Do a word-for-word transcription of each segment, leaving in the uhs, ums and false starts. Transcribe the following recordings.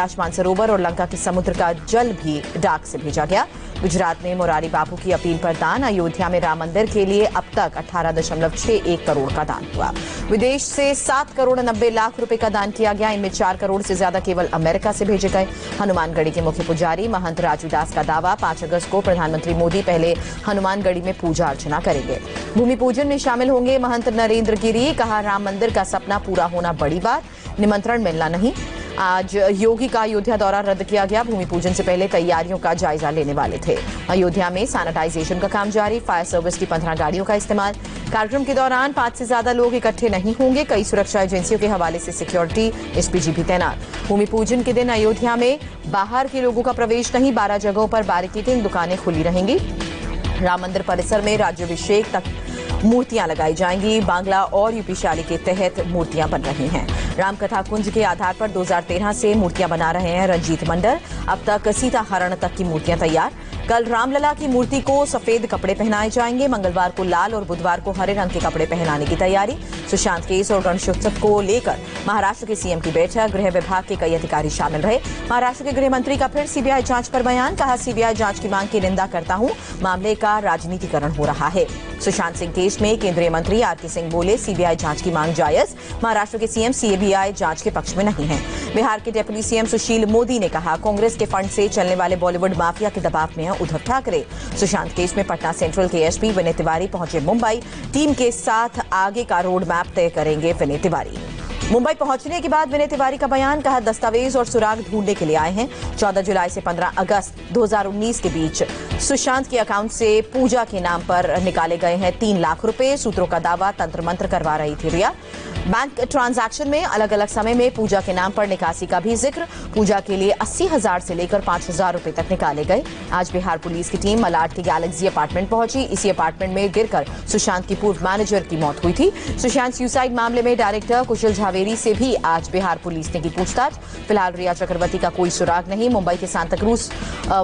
आज मानसरोवर और लंका के समुद्र का जल भी डाक से भेजा गया। गुजरात में मुरारी बापू की अपील पर दान, अयोध्या में राम मंदिर के लिए अब तक अठारह दशमलव छह एक करोड़ का दान हुआ। विदेश से सात करोड़ नब्बे लाख रुपए का दान किया गया, इनमें चार करोड़ से ज्यादा केवल अमेरिका से भेजे गए। हनुमानगढ़ी के मुख्य पुजारी महंत राजू दास का दावा, पांच अगस्त को प्रधानमंत्री मोदी पहले हनुमानगढ़ी में पूजा अर्चना करेंगे। भूमि पूजन में शामिल होंगे महंत नरेंद्र गिरी। कहा, राम मंदिर का सपना पूरा होना बड़ी बात, निमंत्रण मिलना नहीं। आज योगी का अयोध्या दौरा रद्द किया गया, भूमि पूजन से पहले तैयारियों का जायजा लेने वाले थे। अयोध्या में सैनिटाइजेशन का काम जारी, फायर सर्विस की पंद्रह गाड़ियों का इस्तेमाल। कार्यक्रम के दौरान पांच से ज्यादा लोग इकट्ठे नहीं होंगे, कई सुरक्षा एजेंसियों के हवाले से सिक्योरिटी एसपीजी भी तैनात। भूमि पूजन के दिन अयोध्या में बाहर के लोगों का प्रवेश नहीं, बारह जगहों पर बैरिकेडिंग, दुकानें खुली रहेंगी। राम मंदिर परिसर में राज्याभिषेक तक मूर्तियां लगाई जाएंगी। बांग्ला और यूपी शैली के तहत मूर्तियां बन रही हैं। रामकथा कुंज के आधार पर दो हज़ार तेरह से मूर्तियां बना रहे हैं रंजीत मंडल। अब तक सीता हरण तक की मूर्तियां तैयार। कल रामलला की मूर्ति को सफेद कपड़े पहनाए जाएंगे, मंगलवार को लाल और बुधवार को हरे रंग के कपड़े पहनाने की तैयारी। सुशांत केस और गणेशोत्सव को लेकर महाराष्ट्र के सीएम की बैठक, गृह विभाग के कई अधिकारी शामिल रहे। महाराष्ट्र के गृह मंत्री का फिर सीबीआई जांच पर बयान, कहा सीबीआई जांच की मांग की निंदा करता हूं, मामले का राजनीतिकरण हो रहा है। सुशांत सिंह केस में केंद्रीय मंत्री आर के सिंह बोले, सीबीआई जांच की मांग जायज। महाराष्ट्र के सीएम सीबीआई जांच के पक्ष में नहीं है। बिहार के डिप्टी सीएम सुशील मोदी ने कहा, कांग्रेस के फंड से चलने वाले बॉलीवुड माफिया के दबाव में है उद्धव ठाकरे। सुशांत केस में पटना सेंट्रल के एसपी विनय तिवारी पहुंचे मुंबई, टीम के साथ आगे का रोड मैप तय करेंगे विनय तिवारी। मुंबई पहुंचने के बाद विनय तिवारी का बयान, कहा दस्तावेज और सुराग ढूंढने के लिए आए हैं। चौदह जुलाई से पंद्रह अगस्त दो हज़ार उन्नीस के बीच सुशांत के अकाउंट से पूजा के नाम पर निकाले गए हैं तीन लाख रुपए। सूत्रों का दावा तंत्र मंत्र करवा रही थी रिया। बैंक ट्रांजैक्शन में अलग अलग समय में पूजा के नाम पर निकासी का भी जिक्र। पूजा के लिए अस्सी हजार से लेकर पांच हजार रुपए तक निकाले गए। आज बिहार पुलिस की टीम मलाड के गैलेक्सी अपार्टमेंट पहुंची। इसी अपार्टमेंट में गिरकर सुशांत की पूर्व मैनेजर की मौत हुई थी। सुशांत सुसाइड मामले में डायरेक्टर कुशल झावेरी से भी आज बिहार पुलिस ने की पूछताछ। फिलहाल रिया चक्रवर्ती का कोई सुराग नहीं। मुंबई के सांताक्रूज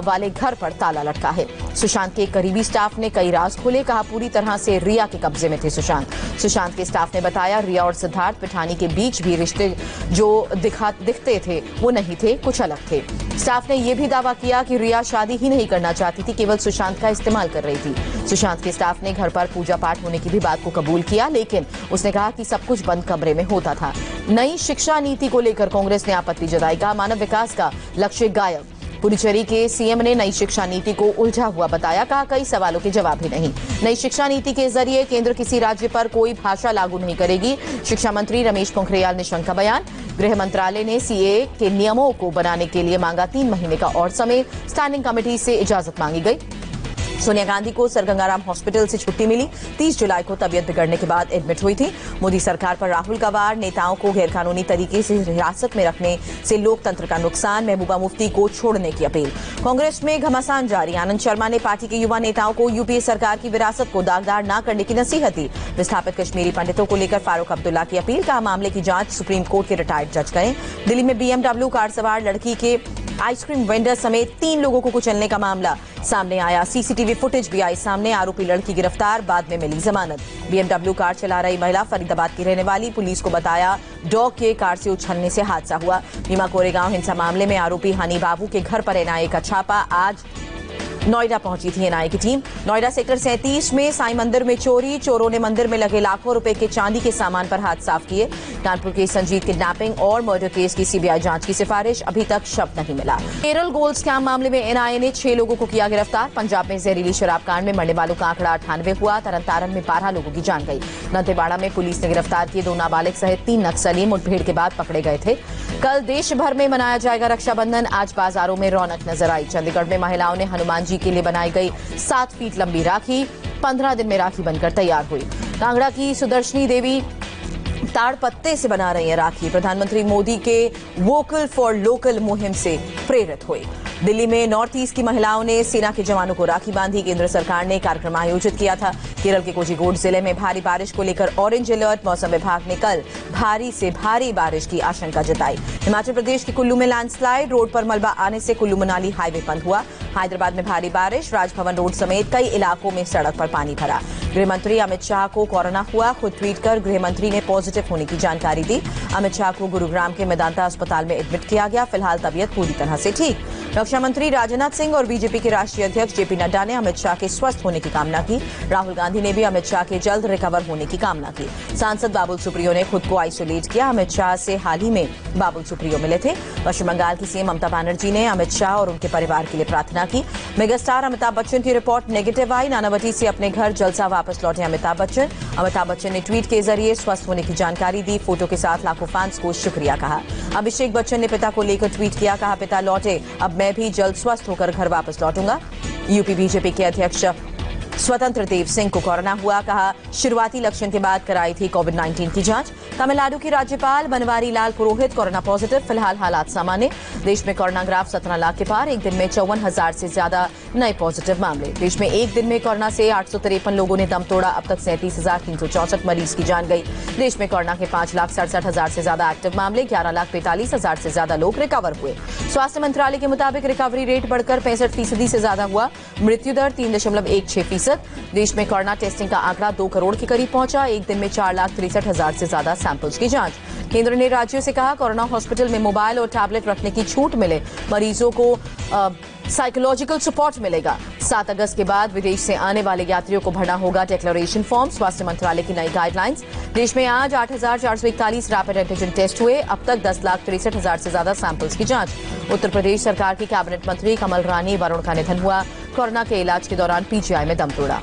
वाले घर पर ताला लटका है। सुशांत के करीबी स्टाफ ने कई राज खोले। कहा पूरी तरह से रिया के कब्जे में थे सुशांत। सुशांत के स्टाफ ने बताया, रिया और सिद्धार्थ पिठानी के बीच भी रिश्ते जो दिखा दिखते थे वो नहीं थे, कुछ अलग थे। स्टाफ ने यह भी दावा किया कि रिया शादी ही नहीं करना चाहती थी, केवल सुशांत का इस्तेमाल कर रही थी। सुशांत के स्टाफ ने घर पर पूजा पाठ होने की भी बात को कबूल किया, लेकिन उसने कहा कि सब कुछ बंद कमरे में होता था। नई शिक्षा नीति को लेकर कांग्रेस ने आपत्ति जताई। कहा मानव विकास का लक्ष्य गायब। पुडुचेरी के सीएम ने नई शिक्षा नीति को उलझा हुआ बताया। कहा कई सवालों के जवाब ही नहीं। नई शिक्षा नीति के जरिए केंद्र किसी राज्य पर कोई भाषा लागू नहीं करेगी। शिक्षा मंत्री रमेश पोखरियाल ने शंका बयान। गृह मंत्रालय ने सीए के नियमों को बनाने के लिए मांगा तीन महीने का और समय। स्टैंडिंग कमेटी से इजाजत मांगी गई। सोनिया गांधी को सर गंगाराम हॉस्पिटल से छुट्टी मिली। तीस जुलाई को तबीयत बिगड़ने के बाद एडमिट हुई थी। मोदी सरकार पर राहुल का वार, नेताओं को गैरकानूनी तरीके से हिरासत में रखने से लोकतंत्र का नुकसान। महबूबा मुफ्ती को छोड़ने की अपील। कांग्रेस में घमासान जारी। आनंद शर्मा ने पार्टी के युवा नेताओं को यूपीए सरकार की विरासत को दागदार न करने की नसीहत दी। विस्थापित कश्मीरी पंडितों को लेकर फारूक अब्दुल्ला की अपील। कहा मामले की जांच सुप्रीम कोर्ट के रिटायर्ड जज करें। दिल्ली में बीएमडब्ल्यू कार सवार लड़की के आइसक्रीम वेंडर समेत तीन लोगों को कुचलने का मामला सामने आया। सीसीटीवी फुटेज भी आई सामने। आरोपी लड़की गिरफ्तार, बाद में मिली जमानत। बीएमडब्ल्यू कार चला रही महिला फरीदाबाद की रहने वाली। पुलिस को बताया डॉग के कार से उछलने से हादसा हुआ। भीमा कोरेगांव हिंसा मामले में आरोपी हनी बाबू के घर पर एनआईए का छापा। आज नोएडा पहुंची थी एनआईए की टीम। नोएडा सेक्टर सैंतीस में साईं मंदिर में चोरी। चोरों ने मंदिर में लगे लाखों रुपए के चांदी के सामान पर हाथ साफ किए। कानपुर के संजीत किडनैपिंग और मर्डर केस की सीबीआई जांच की सिफारिश। अभी तक शव नहीं मिला। केरल गोल्ड स्कैम मामले में एनआईए ने छह लोगों को किया गिरफ्तार। पंजाब में जहरीली शराब कांड में मरने वालों का आंकड़ा अठानवे हुआ। तरन तारण में बारह लोगों की जान गई। दंतेवाड़ा में पुलिस ने गिरफ्तार किए दो नाबालिग सहित तीन नक्सली। मुठभेड़ के बाद पकड़े गए थे। कल देश भर में मनाया जाएगा रक्षाबंधन। आज बाजारों में रौनक नजर आई। चंडीगढ़ में महिलाओं ने हनुमान जी के लिए बनाई गई सात फीट लंबी राखी। पंद्रह दिन में राखी बनकर तैयार हुई। कांगड़ा की सुदर्शनी देवी ताड़ पत्ते से बना रही है राखी। प्रधानमंत्री मोदी के वोकल फॉर लोकल मुहिम से प्रेरित हुए। दिल्ली में नॉर्थ ईस्ट की महिलाओं ने सेना के जवानों को राखी बांधी। केंद्र सरकार ने कार्यक्रम आयोजित किया था। केरल के कोझीकोड जिले में भारी बारिश को लेकर ऑरेंज अलर्ट। मौसम विभाग ने कल भारी से भारी बारिश की आशंका जताई। हिमाचल प्रदेश के कुल्लू में लैंडस्लाइड। रोड पर मलबा आने से कुल्लू मनाली हाईवे बंद हुआ। हैदराबाद में भारी बारिश, राजभवन रोड समेत कई इलाकों में सड़क पर पानी भरा। गृह मंत्री अमित शाह को कोरोना हुआ, खुद ट्वीट कर गृह मंत्री ने पॉजिटिव होने की जानकारी दी। अमित शाह को गुरुग्राम के मेदांता अस्पताल में एडमिट किया गया, फिलहाल तबीयत पूरी तरह से ठीक। रक्षा मंत्री राजनाथ सिंह और बीजेपी के राष्ट्रीय अध्यक्ष जेपी नड्डा ने अमित शाह के स्वस्थ होने की कामना की। राहुल गांधी ने भी अमित शाह के जल्द रिकवर होने की कामना की। सांसद बाबुल सुप्रियो ने खुद को आइसोलेट किया। अमित शाह से हाल ही में बाबुल सुप्रियो मिले थे। पश्चिम बंगाल की सीएम ममता बनर्जी ने अमित शाह और उनके परिवार के लिए प्रार्थना की। मेगास्टार अमिताभ बच्चन की रिपोर्ट नेगेटिव आई, नानावटी से अपने घर जलसा वापस लौटे अमिताभ बच्चन। अमिताभ बच्चन ने ट्वीट के जरिए स्वस्थ होने की जानकारी दी, फोटो के साथ लाखों फैंस को शुक्रिया कहा। अभिषेक बच्चन ने पिता को लेकर ट्वीट किया, कहा पिता लौटे, अब मैं भी जल्द स्वस्थ होकर घर वापस लौटूंगा। यूपी बीजेपी के अध्यक्ष स्वतंत्र देव सिंह को कोरोना हुआ, कहा शुरुआती लक्षण के बाद कराई थी कोविड उन्नीस की जांच। तमिलनाडु की राज्यपाल बनवारी लाल पुरोहित कोरोना पॉजिटिव, फिलहाल हालात सामान्य। देश में कोरोना ग्राफ सत्रह लाख के पार, एक दिन में चौवन हजार से ज्यादा नए पॉजिटिव मामले। देश में एक दिन में कोरोना से आठ सौ तिरपन लोगों ने दम तोड़ा, अब तक सैंतीस हजार तीन सौ चौसठ मरीज की जान गई। देश में कोरोना के पांच लाख सड़सठ हजार से ज्यादा एक्टिव मामले, ग्यारह लाख पैंतालीस हजार से ज्यादा लोग रिकवर हुए। स्वास्थ्य मंत्रालय के मुताबिक रिकवरी रेट बढ़कर पैंसठ फीसदी से ज्यादा हुआ, मृत्यु दर तीन दशमलव एक छह फीसद। देश में कोरोना टेस्टिंग का आंकड़ा दो करोड़ के करीब पहुंचा, एक दिन में चार लाख तिरसठ हजार से ज्यादा सैंपल्स की जांच। केंद्र ने राज्यों से कहा कोरोना हॉस्पिटल में मोबाइल और टैबलेट रखने की छूट मिले, मरीजों को आ, साइकोलॉजिकल सपोर्ट मिलेगा। सात अगस्त के बाद विदेश से आने वाले यात्रियों को भरना होगा डिक्लेरेशन फॉर्म, स्वास्थ्य मंत्रालय की नई गाइडलाइंस। देश में आज आठ हजार चार सौ इकतालीस रैपिड एंटीजन टेस्ट हुए, अब तक दस लाख तिरसठ हजार से ज्यादा सैंपल्स की जांच। उत्तर प्रदेश सरकार की कैबिनेट मंत्री कमल रानी वरुण का निधन हुआ, कोरोना के इलाज के दौरान पीजीआई में दम तोड़ा।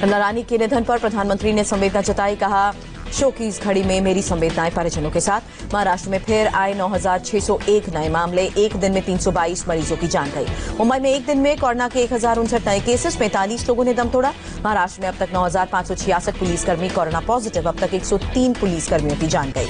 कमल रानी के निधन पर प्रधानमंत्री ने संवेदना जताई, कहा शोक की इस घड़ी में मेरी संवेदनाएं परिजनों के साथ। महाराष्ट्र में फिर आए नौ हजार छह सौ एक नए मामले, एक दिन में तीन सौ बाईस मरीजों की जान गई। मुंबई में एक दिन में कोरोना के एक हजार उनसठ नए केसेस, पैंतालीस लोगों ने दम तोड़ा। महाराष्ट्र में अब तक नौ हजार पांच सौ छियासठ पुलिसकर्मी कोरोना पॉजिटिव, अब तक एक सौ तीन पुलिसकर्मियों की जान गई।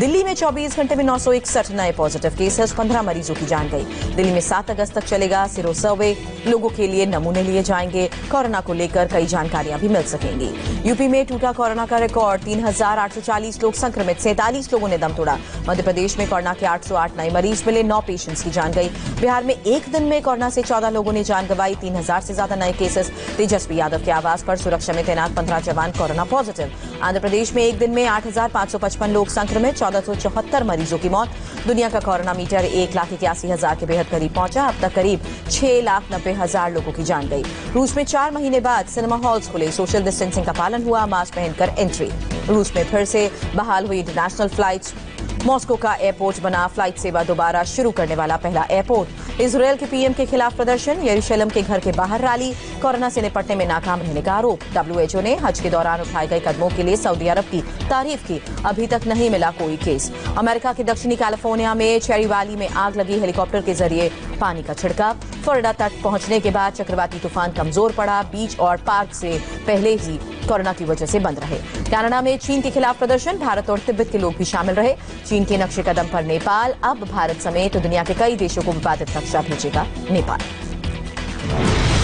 दिल्ली में चौबीस घंटे में नौ सौ इकसठ नए पॉजिटिव केसेस, पंद्रह मरीजों की जान गई। दिल्ली में सात अगस्त तक चलेगा सीरो सर्वे, लोगों के लिए नमूने लिए जाएंगे, कोरोना को लेकर कई जानकारियां भी मिल सकेंगी। यूपी में टूटा कोरोना का रिकॉर्ड, तीन हजार आठ सौ चालीस लोग संक्रमित, सैंतालीस लोगों ने दम तोड़ा। मध्य प्रदेश में कोरोना के आठ सौ आठ नए मरीज मिले, नौ पेशेंट्स की जान गई। बिहार में एक दिन में कोरोना से चौदह लोगों ने जान गंवाई, तीन हजार से ज्यादा नए केसेस। तेजस्वी यादव के आवास पर सुरक्षा में तैनात पंद्रह जवान कोरोना पॉजिटिव। आंध्र प्रदेश में एक दिन में आठ हजार पांच सौ पचपन लोग संक्रमित, चौदह सौ चौहत्तर मरीजों की मौत। दुनिया का कोरोना मीटर एक लाख इक्यासी हजार के बेहद करीब पहुंचा, अब तक करीब छह लाख नब्बे हजार लोगों की जान गई। रूस में चार महीने बाद सिनेमा हॉल्स खुले, सोशल डिस्टेंसिंग का पालन हुआ, मास्क पहनकर एंट्री। रूस में फिर से बहाल हुई इंटरनेशनल फ्लाइट्स, मॉस्को का एयरपोर्ट बना फ्लाइट सेवा दोबारा शुरू करने वाला पहला एयरपोर्ट। इसराइल के पीएम के खिलाफ प्रदर्शन, येरूशलम के घर के बाहर रैली, कोरोना से निपटने में नाकाम रहने का आरोप। डब्ल्यूएचओ ने हज के दौरान उठाए गए कदमों के लिए सऊदी अरब की तारीफ की, अभी तक नहीं मिला कोई केस। अमेरिका के दक्षिणी कैलिफोर्निया में चेरी वैली में आग लगी, हेलीकॉप्टर के जरिए पानी का छिड़काव। फ्लोरिडा तट पहुंचने के बाद चक्रवाती तूफान कमजोर पड़ा, बीच और पार्क से पहले ही कोरोना की वजह से बंद रहे। कनाडा में चीन के खिलाफ प्रदर्शन, भारत और तिब्बत के लोग भी शामिल रहे। चीन के नक्शे कदम पर नेपाल, अब भारत समेत दुनिया के कई देशों को विवादित नक्शा भेजेगा नेपाल।